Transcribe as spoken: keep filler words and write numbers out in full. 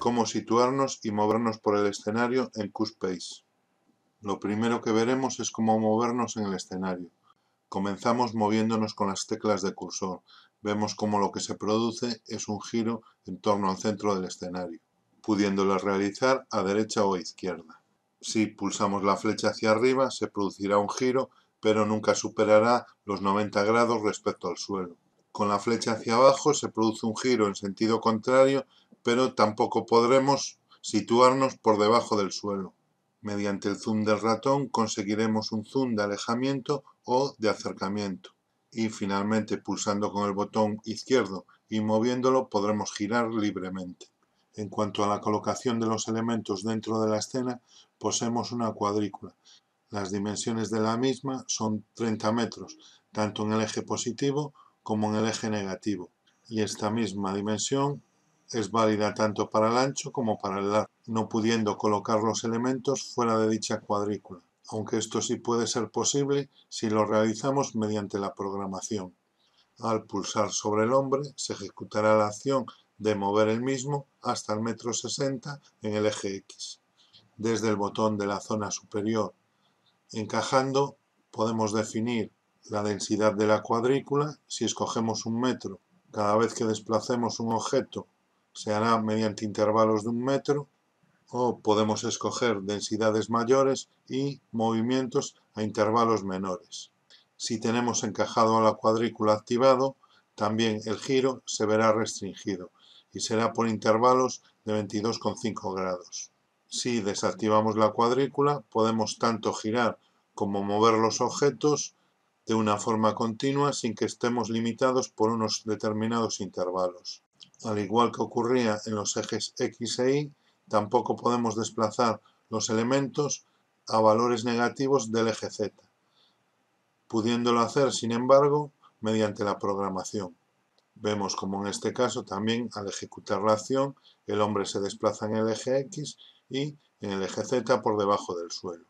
cómo situarnos y movernos por el escenario en CoSpace. Lo primero que veremos es cómo movernos en el escenario. Comenzamos moviéndonos con las teclas de cursor. Vemos cómo lo que se produce es un giro en torno al centro del escenario, pudiéndolo realizar a derecha o a izquierda. Si pulsamos la flecha hacia arriba, se producirá un giro, pero nunca superará los noventa grados respecto al suelo. Con la flecha hacia abajo se produce un giro en sentido contrario, pero tampoco podremos situarnos por debajo del suelo. Mediante el zoom del ratón conseguiremos un zoom de alejamiento o de acercamiento. Y finalmente, pulsando con el botón izquierdo y moviéndolo, podremos girar libremente. En cuanto a la colocación de los elementos dentro de la escena, poseemos una cuadrícula. Las dimensiones de la misma son treinta metros, tanto en el eje positivo como en el eje negativo. Y esta misma dimensión es válida tanto para el ancho como para el largo, no pudiendo colocar los elementos fuera de dicha cuadrícula, aunque esto sí puede ser posible si lo realizamos mediante la programación. Al pulsar sobre el hombre se ejecutará la acción de mover el mismo hasta el metro sesenta en el eje X. Desde el botón de la zona superior encajando podemos definir la densidad de la cuadrícula. Si escogemos un metro, cada vez que desplacemos un objeto se hará mediante intervalos de un metro, o podemos escoger densidades mayores y movimientos a intervalos menores. Si tenemos encajado a la cuadrícula activado, también el giro se verá restringido y será por intervalos de veintidós coma cinco grados. Si desactivamos la cuadrícula, podemos tanto girar como mover los objetos de una forma continua sin que estemos limitados por unos determinados intervalos. Al igual que ocurría en los ejes X e Y, tampoco podemos desplazar los elementos a valores negativos del eje Z, pudiéndolo hacer, sin embargo, mediante la programación. Vemos como en este caso también, al ejecutar la acción, el hombre se desplaza en el eje X y en el eje Z por debajo del suelo.